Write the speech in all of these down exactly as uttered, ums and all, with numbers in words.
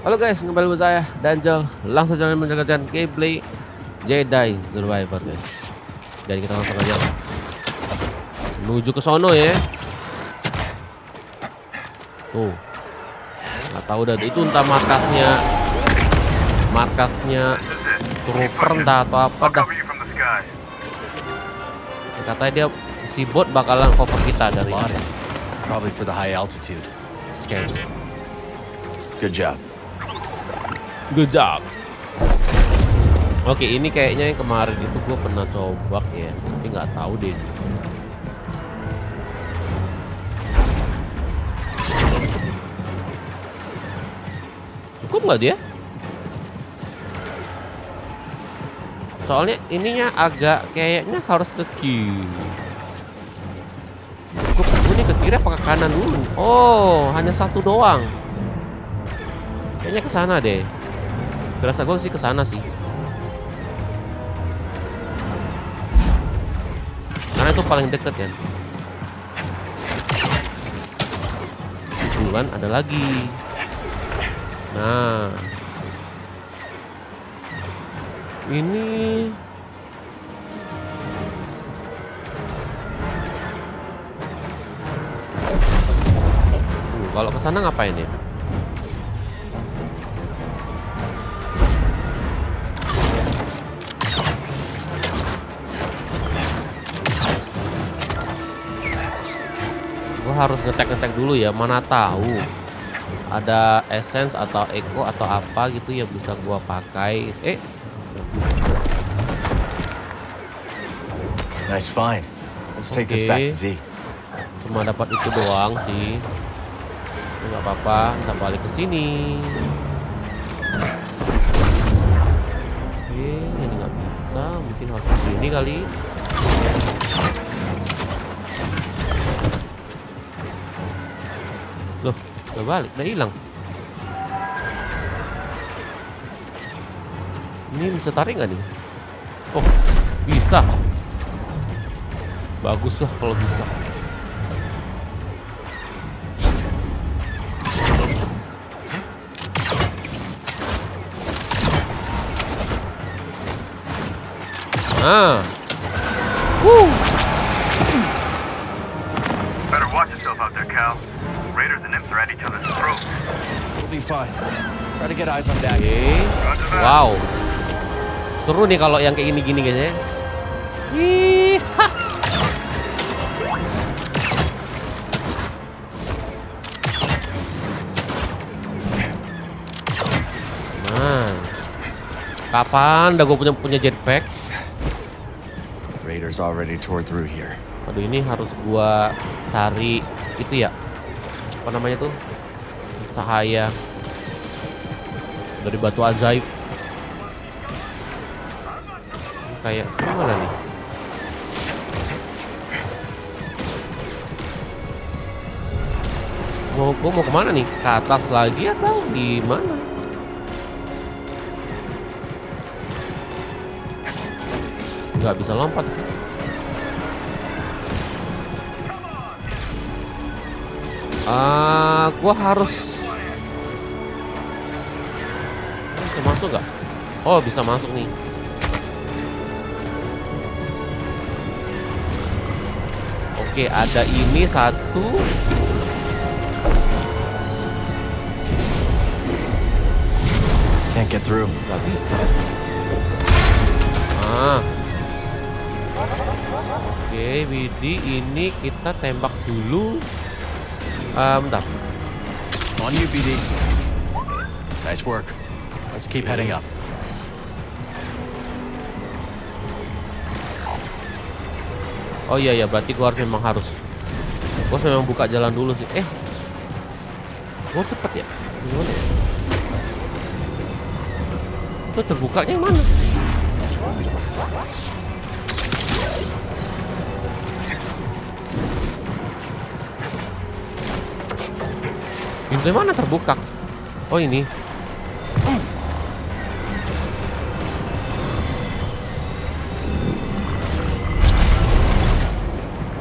Halo guys, kembali bersama saya Danzelq. Langsung jalan menjalankan gameplay Jedi Survivor guys. Jadi kita langsung aja menuju ke sono ya. Tuh, nggak tahu dah itu entah markasnya, markasnya trooper entah atau apa dah. Katanya dia si bot bakalan cover kita dari luar. Probably for the high altitude. Scan. Good job. Good job. Oke, ini kayaknya yang kemarin itu gue pernah coba ya, tapi nggak tahu deh. Cukup nggak dia? Soalnya ininya agak kayaknya harus ke kiri. Cukup ini ke kiri apa ke kanan dulu? Oh, hanya satu doang. Kayaknya ke sana deh. Terasa gue sih ke sana sih. Karena itu paling deket kan. Bukan ada lagi. Nah. Ini uh, kalau ke sana ngapain ya? Harus ngecek-ngecek dulu ya, mana tahu ada essence atau eco atau apa gitu ya bisa gua pakai. Eh. Nice find. Let's take okay. This back to Z. Cuma dapat itu doang sih. Enggak apa-apa, kita balik ke sini. Eh, ini nggak bisa, mungkin harus ke sini kali. Loh, udah balik, udah hilang. Ini bisa tarik nggak nih? Oh, bisa. Bagus lah kalau bisa. Nah. Woo. Better watch yourself out there, Cal. Okay. Wow, seru nih kalau yang kayak gini-gini guys ya. Nah, kapan dah gue punya punya jetpack? Raiders already tore through here. Aduh, ini harus gua cari itu ya. Apa namanya tuh? Cahaya dari batu ajaib. Kayak gimana nih? Mau gua mau kemana nih? Ke atas lagi atau di mana? Nggak bisa lompat. Ah, uh, gua harus bisa masuk nggak? Oh, bisa masuk nih. Oke, ada ini satu. Can't get through. Gak bisa. Ah. Oke, B D ini kita tembak dulu. Um, bentar. On you, B D. Nice work. Let's keep heading up. Oh iya ya, berarti gua memang harus. Gua memang buka jalan dulu sih. Eh, gua cepet ya. Gimana? Itu terbukanya yang mana? Pintu mana terbuka? Oh ini.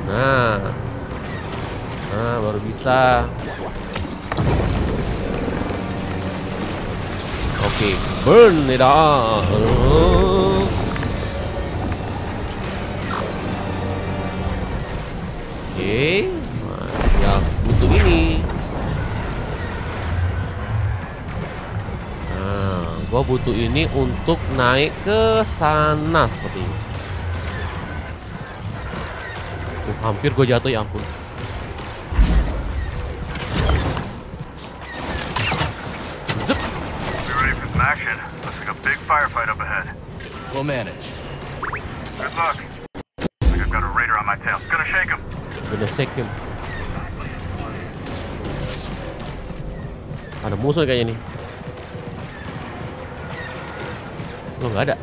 Nah, nah baru bisa. Okay, burn it off. Okay, ya butuh ini. Nah, gua butuh ini untuk naik ke sana seperti ini. Tuh, hampir gua jatuh, ya ampun. Action. Looks like a big firefight up ahead. We'll manage. Good luck. Like I've got a raider on my tail. Gonna shake him. Gonna shake him. Ada musuh kayaknya nih. Loh, nggak ada.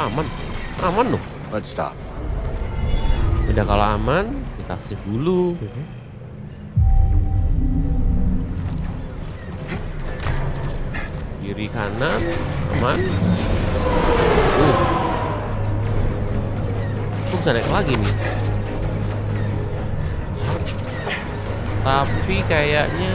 Aman, aman loh. Let's stop. Udah kalau aman, kita sip dulu. Kiri kanan aman. Uh. Aku bisa naik lagi nih. Tapi kayaknya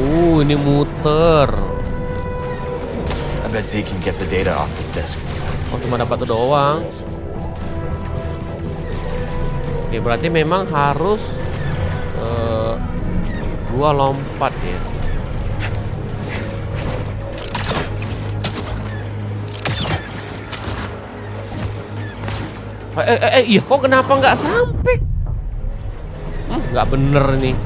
Uh, ini muter. I bet Z can get the data off this desk. Oh, cuma dapat itu doang. Oke, berarti memang harus uh, gua lompat ya. Eh, eh, eh, iya, kok kenapa nggak sampai? Hmm, nggak bener nih.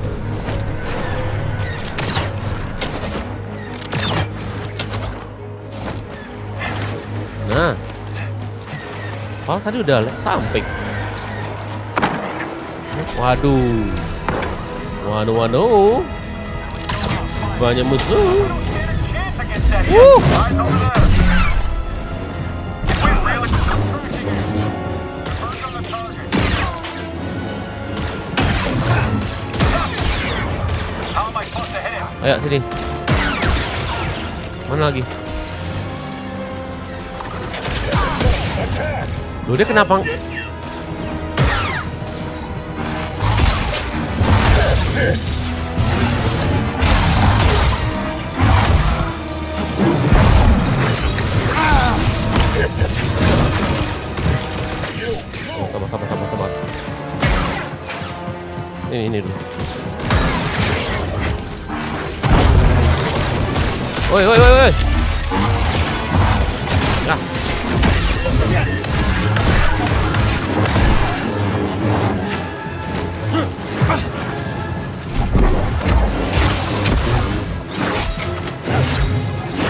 Nah, kalau tadi udah sampai. Waduh. Waduh, waduh, banyak musuh. Wuh. Ayo sini. Mana lagi? Loh, dia kenapa? Sabar, sabar, sabar, sabar. Ini, ini dulu. Woi, woi, woi, woi. Nah.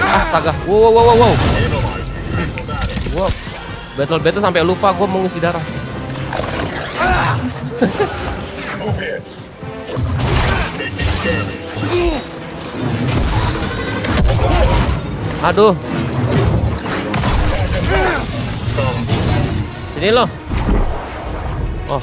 Astaga, wow, wow, wow, wow. Wow. Battle-battle sampai lupa gue mau ngisi darah. Aduh. Sini loh. Oh. Oke,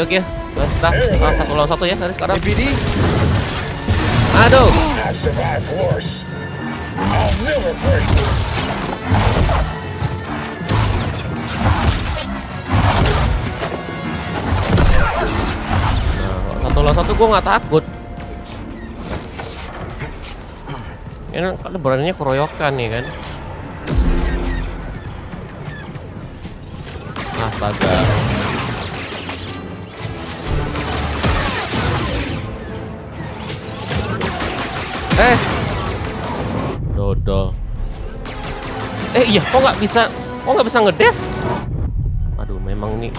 oke. Sudah, nah, satu lawan satu ya dari sekarang. B D. Aduh. Nah, satu lawan satu gue nggak takut. Ini kan beraninya keroyokan nih kan. Astaga. Tes dodol. Eh iya, kok nggak bisa, kok nggak bisa ngedes? Aduh, memang nih.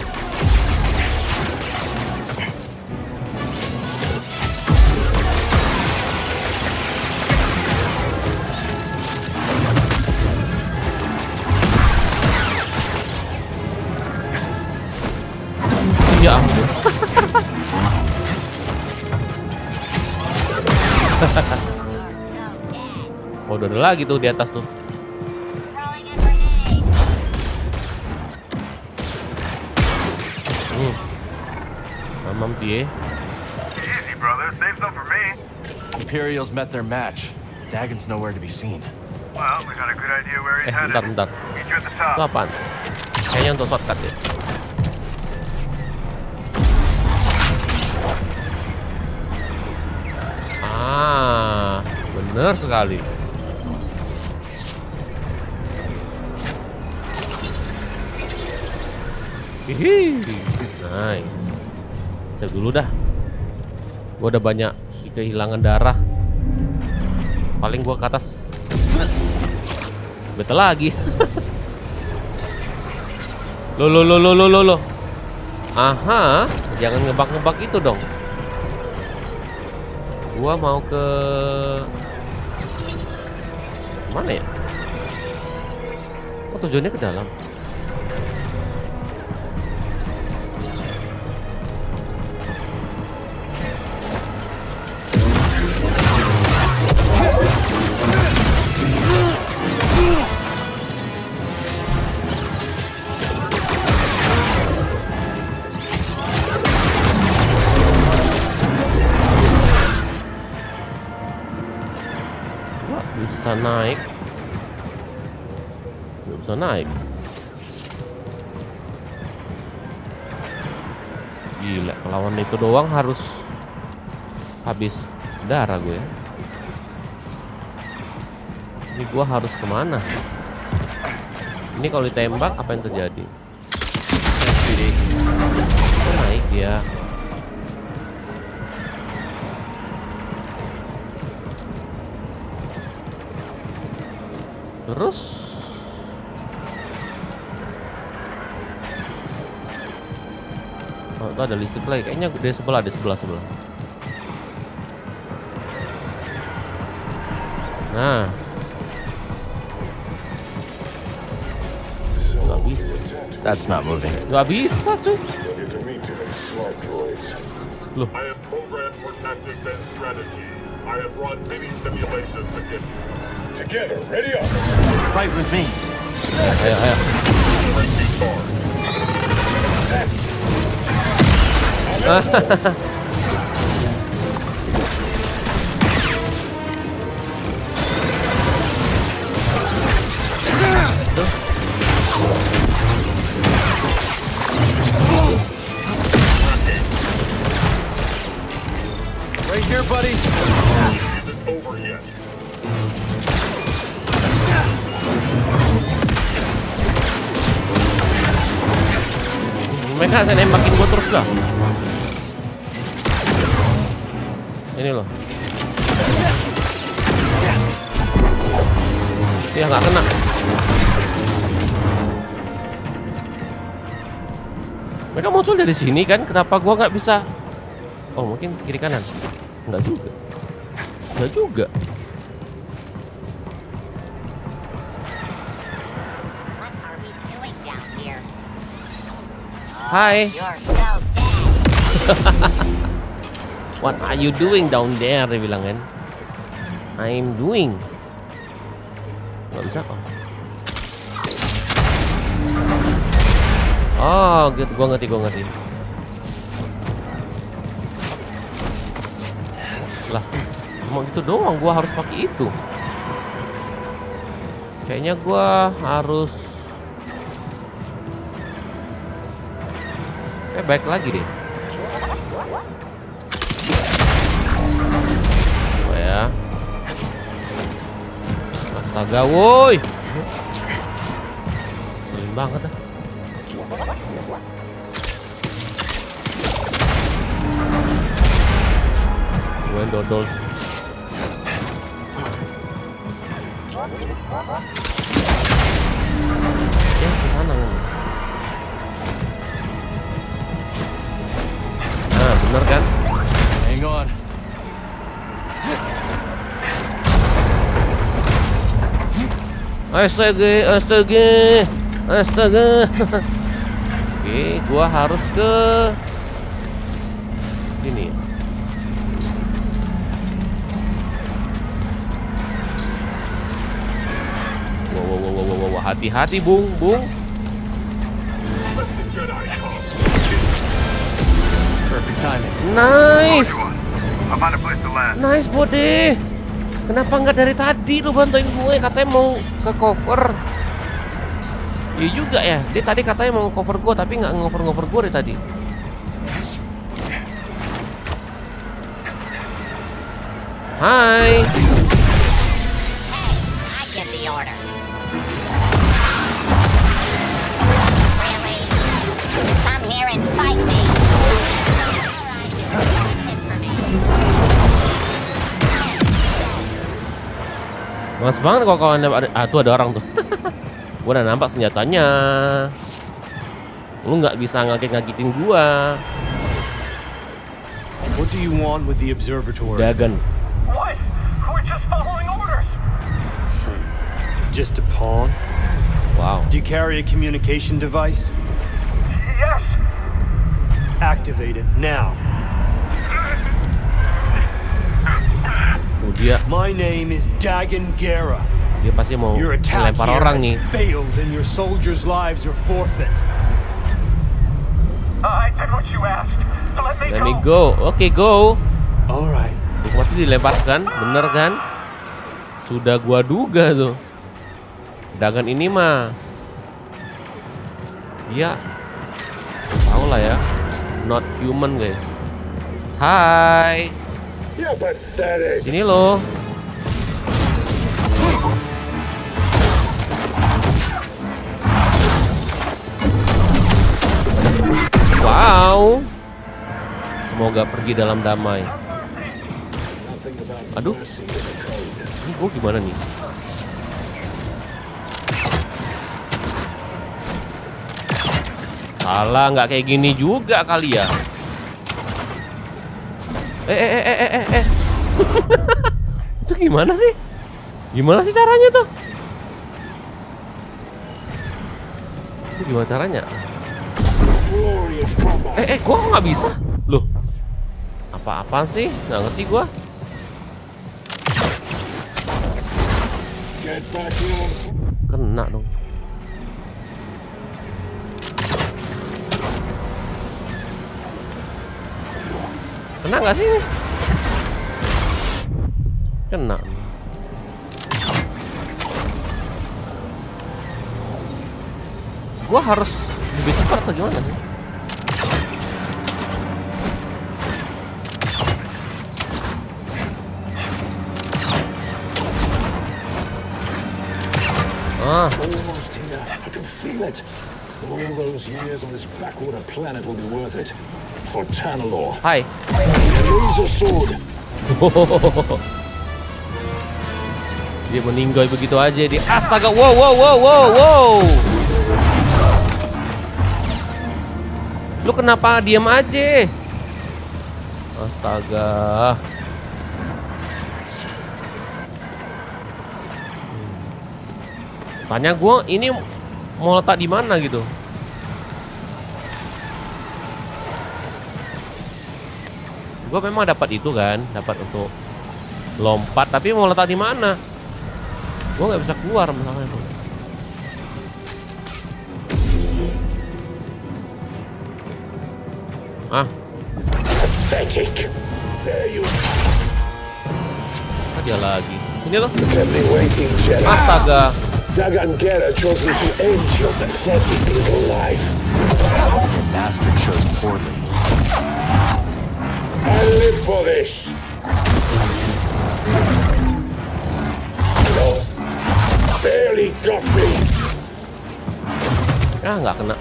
Ya ampun. Oh, udah ada lagi tuh di atas tuh. Hmm. Mamam tie. Imperials met their match. Dagon's nowhere to be seen. Well, we got a good idea where he's headed. Eh, bentar, bentar. Itu apaan? Kayaknya untuk shortcut ya. Ah, bener sekali. Hihi, nice. Save dulu dah. Gue udah banyak kehilangan darah. Paling gue ke atas. Betul lagi. Lo lo lo lo lo lo. Aha, jangan ngebak-ngebak itu dong. Gua mau ke mana ya? Oh, tujuannya ke dalam. Bisa naik, nggak bisa naik. Gila, lawan itu doang harus habis darah gue. Ini gue harus kemana? Ini kalau ditembak apa yang terjadi? Naik dia. Terus oh, itu ada listrik lagi. Kayaknya dari sebelah, dari sebelah, sebelah. Nah, nggak bisa. That's not moving. Nggak bisa cuy. Loh. Together, ready up. Fight with me. Ayo, ayo. Right here, buddy. Isn't over yet. Mereka saya nembakin gue terus lah. Ini loh. Ya nggak kena. Mereka muncul dari sini kan? Kenapa gue nggak bisa? Oh mungkin kiri kanan. Nggak juga. Nggak juga. Hi. What are you doing down there? Dia bilang kan. I'm doing. Gak bisa kok. Oh, gitu. Gua ngerti, gua ngerti. Lah, cuma gitu doang. Gua harus pakai itu. Kayaknya gua harus. Eh, baik lagi deh. Oh ya. Astaga, woi. Seling banget dah. Gue dodol. Ya, ke sana kan. Bener kan? Hang on. Astaga, astaga, astaga. Oke, gua harus ke sini. Wow, wow, wow, wow, wow, hati-hati, Bung, Bung. Nice. Nice, buddy. Kenapa nggak dari tadi lu bantuin gue? Katanya mau ke cover. Iya juga ya, dia tadi katanya mau cover gue tapi nggak ngover-ngover gue dari tadi. Hai. Mas banget kok kalau ada, ah tuh ada orang tuh. Gua udah nampak senjatanya. Lu nggak bisa ngaget-ngagetin gua. What do you want with the observatory? Dagan. What? We're just following orders. Just a pawn? Wow. Do you carry a communication device? Yes. Activate it now. Dia. My name is Dagan Gera. Dia pasti mau melempar orang nih. Failed and your soldiers' lives are forfeit. I did what you asked. So let me go. Let me go. Oke, okay, go. All right. Pasti dilemparkan, bener kan? Sudah gua duga tuh. Dagan ini mah. Dia tahu lah ya. Not human, guys. Hai. Sini loh. Wow. Semoga pergi dalam damai. Aduh. Ini gue gimana nih? Salah, nggak kayak gini juga kali ya. Eh eh eh eh eh eh Itu gimana sih? Gimana sih caranya tuh? Itu gimana caranya? Eh eh gua kok nggak bisa? Loh, apa-apaan sih? Nggak ngerti gua. Kena dong. Kena nggak sih? Kena. Gua harus lebih cepat atau gimana sih? Ah. Almost here. I can feel it. All those years on this backwater planet will be worth it. For Tantalus. Hai. Dia meninggal begitu aja di astaga. Wow wow wow wow wow. Lu kenapa diam aja? Astaga. Tanya gua ini mau letak di mana gitu. Gue memang dapat itu kan, dapat untuk lompat, tapi mau letak di mana? Gue nggak bisa keluar misalnya. Ah, ada lagi. Ini loh. Astaga. Dagan Gera chose to end your pathetic little life. The master chose poorly. I live for this. No. Barely got me. Ah, nggak kena.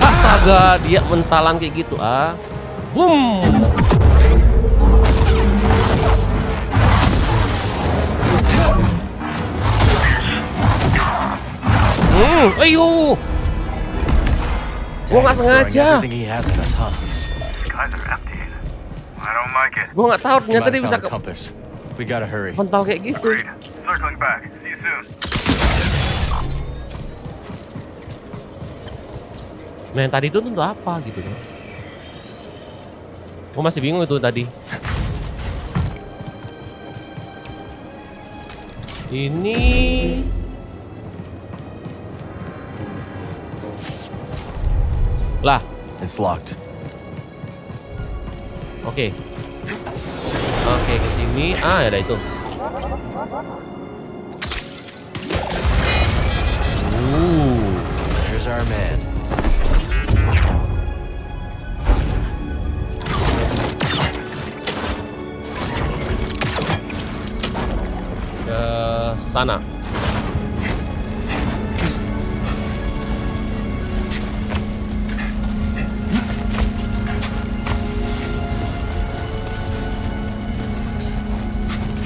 Astaga, dia mentalan kayak gitu ah. Boom. Hmm, ayo. Gua nggak sengaja. Gue nggak tahu ternyata dia bisa ke mental kayak gitu. Nah yang tadi itu untuk apa gitu kan? Gue masih bingung itu tadi. Ini lah. It's locked. Oke, okay. oke okay, kesini. sini. Ah, ada itu. Uh. There's our man. Ke sana.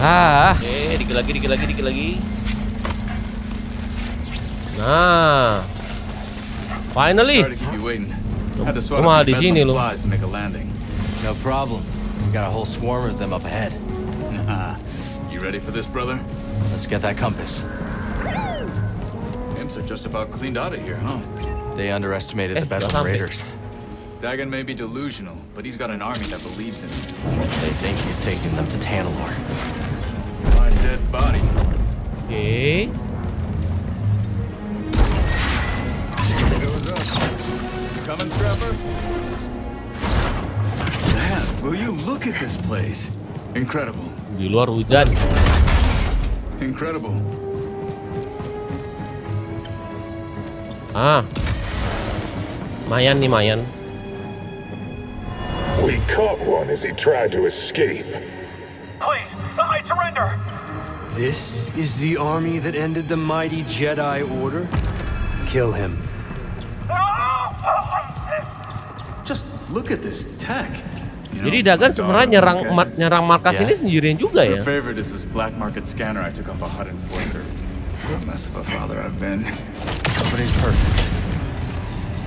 Ah, oke, dikit lagi, dikit lagi, dikit lagi. Nah, finally. Cuma di sini loh. No problem. Got a whole swarm of them up ahead. You ready for this, brother? Let's get that compass. Imps are just about cleaned out of here, huh? They underestimated the best raiders. Dagan may be delusional, but he's got an army that believes in him. They think he's taking them to Tantalus. My dead body. Okay. Coming, Trevor? Man, will you look at this place? Incredible. Di luar hujan. Incredible. Ah. Mayan nih, Mayan. We caught one as he tried to escape. Please, I surrender! This is the army that ended the mighty Jedi Order? Kill him. Just look at this tech. Jadi Dagan sebenarnya nyerang nyerang markas ini sendirian juga ya. My favorite is this black market scanner I took off a hut and border. What a mess of a father I've been. But it's perfect.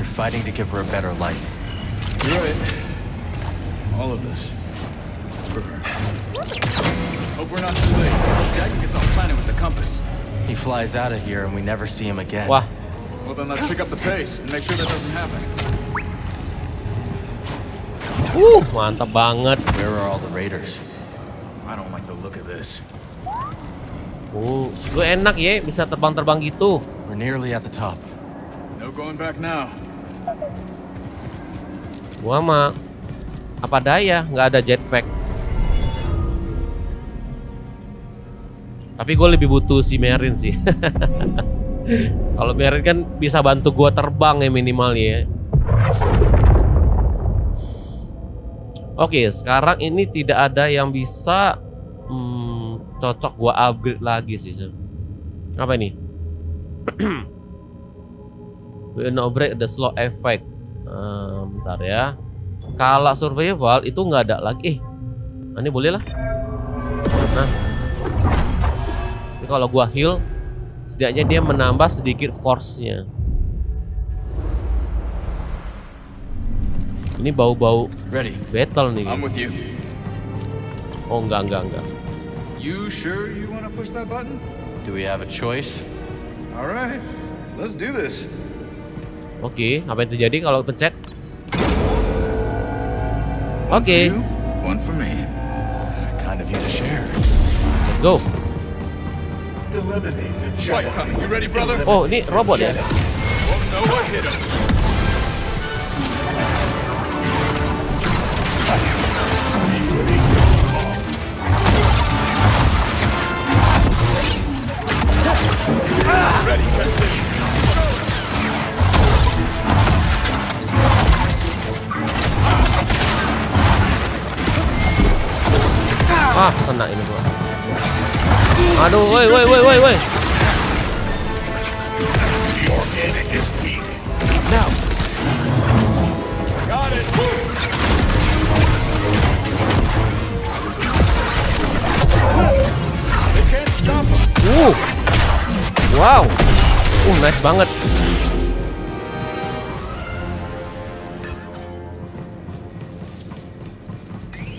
You're fighting to give her a better life. You're right. All of this is for her. Hope we're not too late. Dagan gets off planet with the compass. He flies out of here and we never see him again. Wah. Well then let's pick up the pace and make sure that doesn't happen. Uh, mantap banget. Where are all the raiders? I don't like the look of this. Oh, lu enak ya bisa terbang-terbang gitu. We're nearly at the top. No going back now. Gua mah apa daya, nggak ada jetpack. Tapi gue lebih butuh si Merin sih. Kalau Merin kan bisa bantu gue terbang ya minimal ya. Oke, sekarang ini tidak ada yang bisa hmm, cocok gue upgrade lagi sih. Apa ini? We will not break the slow effect. Uh, bentar ya. Kalau survival itu nggak ada lagi. Eh, ini boleh lah. Nah, kalau gua heal, setidaknya dia menambah sedikit force-nya. Ini bau-bau battle nih. Oh, enggak, enggak, enggak. You sure you want to push that button? Do we have a choice? All right, let's do this. Oke, apa yang terjadi kalau pencet? Oke. Okay. One for me. I kind of need a share. Let's go. Eliminate the Jedi. You ready, brother? Oh, ini robot ya. Ah, kena ini gua. Aduh, woi woi woi woi woi. Uh. Wow. Uh, nice banget.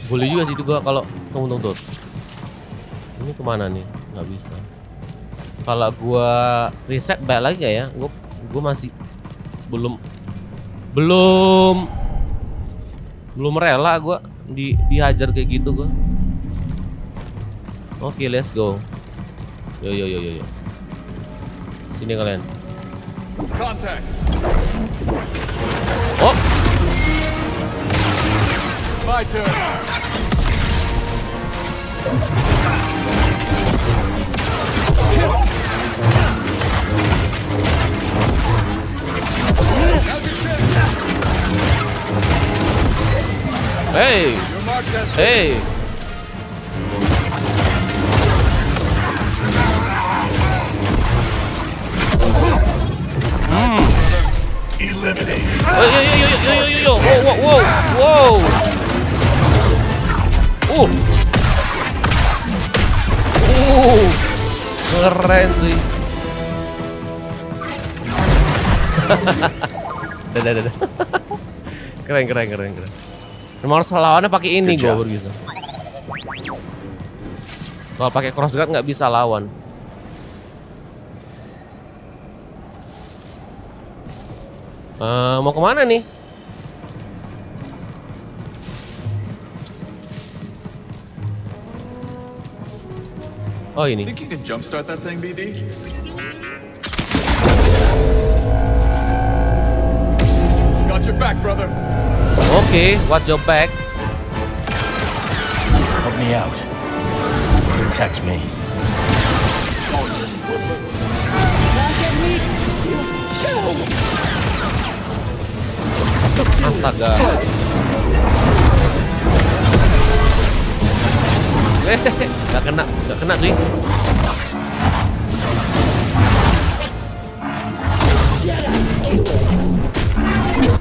Boleh juga sih itu gua kalau tunggu-tunggu. Ini kemana nih? Nggak bisa. Kalau gua reset back lagi gak ya? Gua, gua masih belum belum belum rela gua di dihajar kayak gitu gua. Oke, okay, let's go. Yo yo yo yo yo. Sini kalian. Contact. Oh. My turn. Hey. Hey. Yo yo yo yo yo yo yo, wow wow wow, uh, uh, keren sih. Dadah dadah, keren keren keren keren. Nomor lawannya pakai ini gue begitu. Kalau pakai cross guard nggak bisa lawan. Uh, mau kemana nih? Oh ini. Think you can jump start that thing, B D? Got your back, brother. Okay, watch your back. Help me out. Protect me. Astaga. Eh, gak kena, gak kena cuy.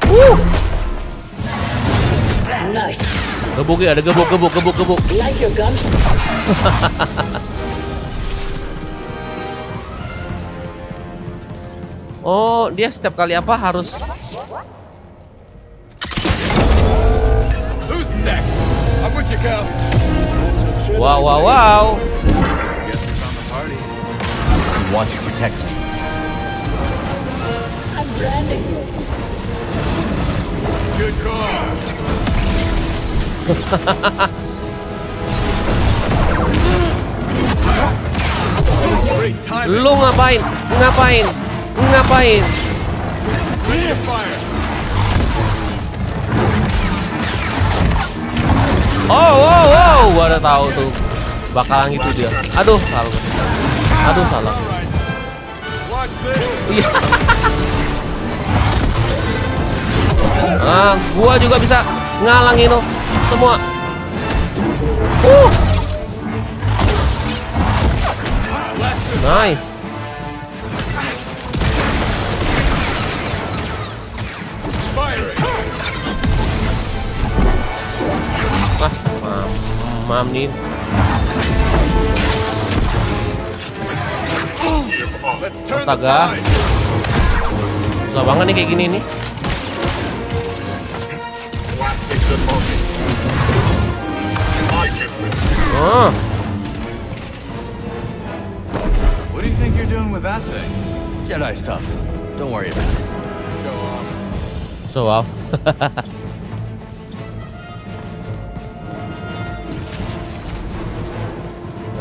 Wuh. Nice. Gebuk ya, ada gebuk, gebuk, gebuk, gebuk. Like your gun. Oh, dia setiap kali apa harus. Next. I'm with you, Cal. Wow, wow, wow. You want to protect me. I'm branding you. Good call. Lu ngapain? Ngapain? Ngapain? Oh, wow, wow, gua udah tahu tuh bakalan gitu dia. Aduh, salah. Aduh, salah. Iya. Nah, gua juga bisa ngalangin lo semua. Uh. Nice. Mam nih. Astaga. Susah banget nih kayak gini nih. Oh. What do you think you're doing with that thing? Jedi stuff. Don't worry about it. Show off. Show off.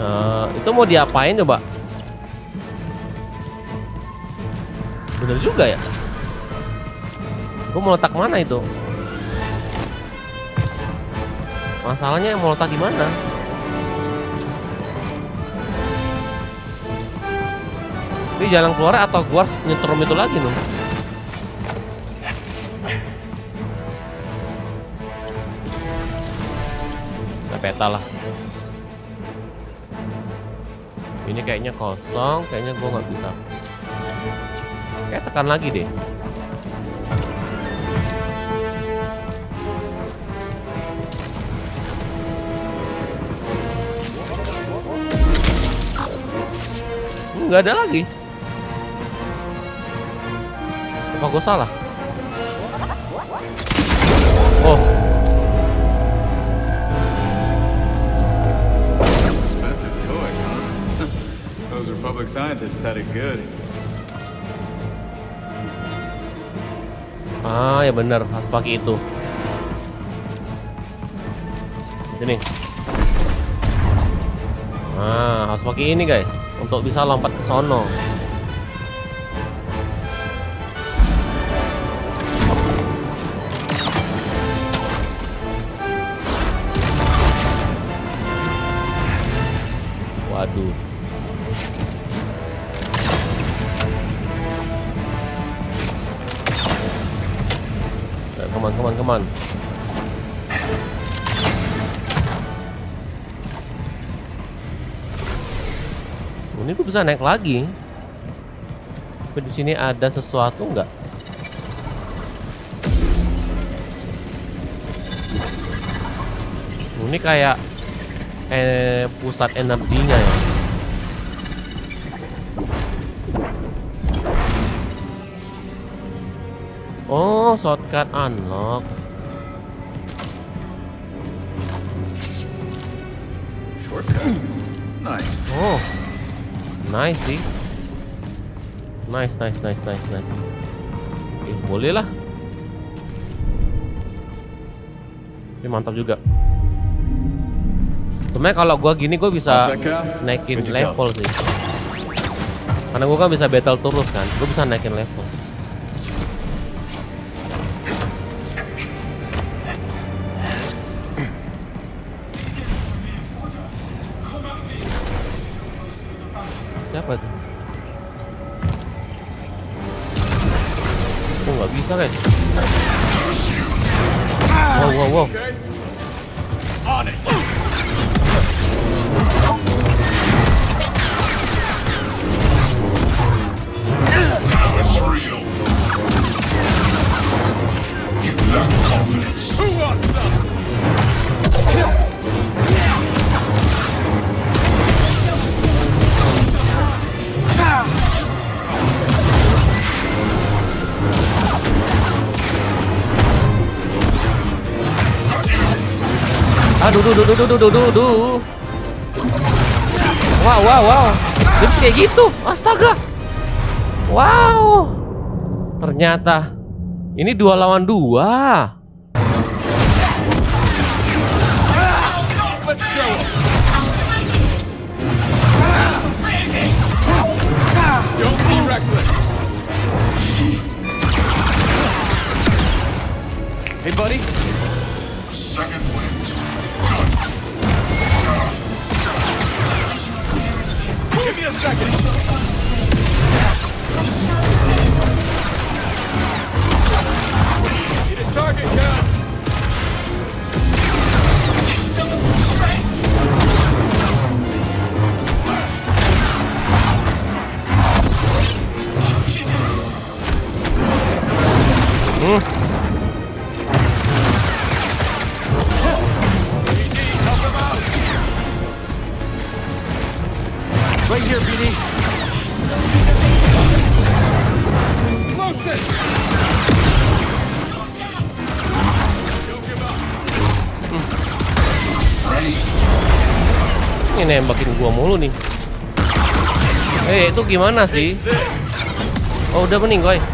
Uh, itu mau diapain coba? Bener juga ya. Gue mau letak mana itu? Masalahnya mau letak di mana? Ini jalan keluar atau gue harus nyetrum itu lagi loh? Nah, peta lah. Ini kayaknya kosong, kayaknya gue nggak bisa. Kayak tekan lagi deh. Nggak ada lagi. Apa gue salah? Oh. Expensive toy. Those Republic scientists had it good. Ah, ya benar, harus pakai itu. Sini. Nah, harus pakai ini, guys, untuk bisa lompat ke sono. Waduh. Keman, keman, keman. Ini gue bisa naik lagi. Tapi di sini ada sesuatu nggak? Ini kayak eh pusat energinya ya. Oh, shortcut unlock. Shortcut. Nice. Oh. Nice sih. Nice, nice, nice, nice, nice. Eh, boleh lah. Ini mantap juga. Sebenarnya kalau gua gini gua bisa naikin level sih. Karena gua kan bisa battle terus kan. Gua bisa naikin level. Siapa tuh? Oh, nggak bisa guys. Wow, wow, wow. Aduh, duh, duh, duh, duh, duh, duh, duh. Wow, wow, wow. Jadi kayak gitu. Astaga. Wow. Ternyata ini dua lawan dua. Hey, buddy. Second wind. Give me a second. Need a target, Cal. Hmm. Right here, B D. Close it. Don't give up. Hmm. Ini nembakin gua mulu nih. Eh, hey, itu gimana sih? Oh, udah bening, guys.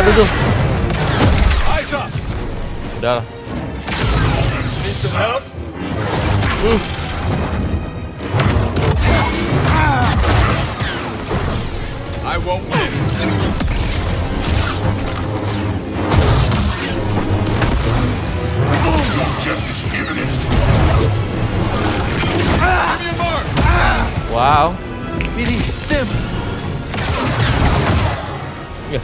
Aduh tuh. Udah lah. Hmm. I won't miss. Justice imminent. Wow. Ini stem. Ya.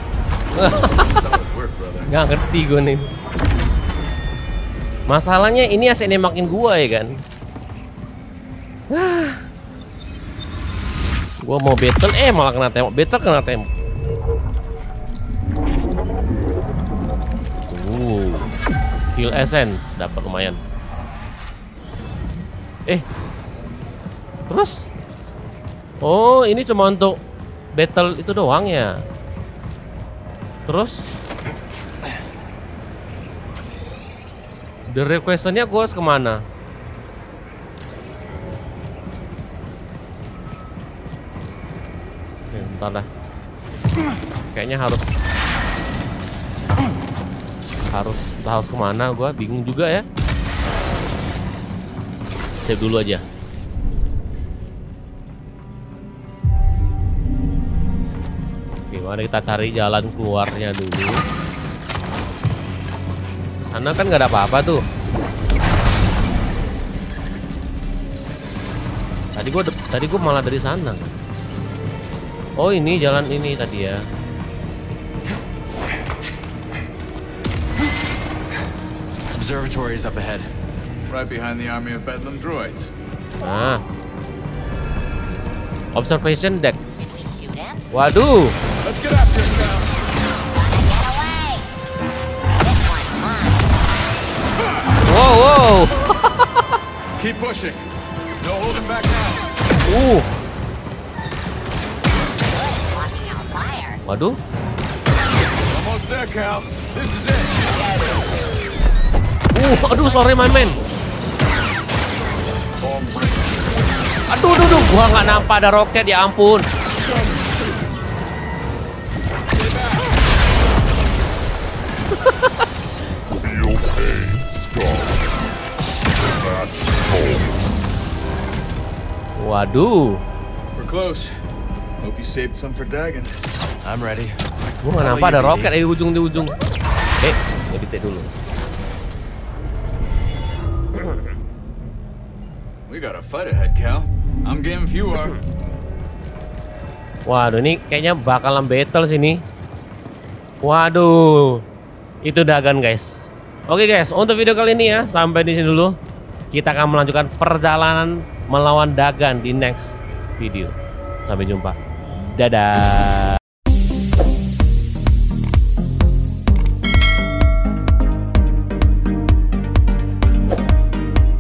Nggak ngerti gue nih. Masalahnya ini asik nembakin gua ya kan. Gua mau battle, eh malah kena tembak. Battle kena tembak. Uh, heal essence dapat lumayan. Eh, terus? Oh, ini cuma untuk battle itu doang ya. Terus? The request-nya gua harus kemana? Bentar dah. Kayaknya harus harus harus kemana? Gua bingung juga ya. Save dulu aja. Oke, mari kita cari jalan keluarnya dulu. Sana kan nggak ada apa-apa tuh. Tadi gua tadi gua malah dari sana. Oh, ini jalan ini tadi ya. Observatory is up ahead. Right behind the army of Bedlam droids. Ah. Observation deck. Waduh. Let's get after it now. Wow, wow. Keep pushing. Don't hold it back now. Uh. Waduh. Uh, aduh, sorry main-main. Aduh, aduh, aduh, gua nggak nampak ada roket, ya ampun. Waduh. We're close. Hope you saved some for Dagan. I'm ready. Gua nggak nampak ada roket di ujung di ujung. Eh, gua ditek dulu. We got a fight ahead, Cal. I'm game if you are. Waduh, ini kayaknya bakalan battle sini. Waduh, itu Dagan guys. Oke guys, untuk video kali ini ya sampai di sini dulu. Kita akan melanjutkan perjalanan melawan Dagan di next video. Sampai jumpa. Dadah.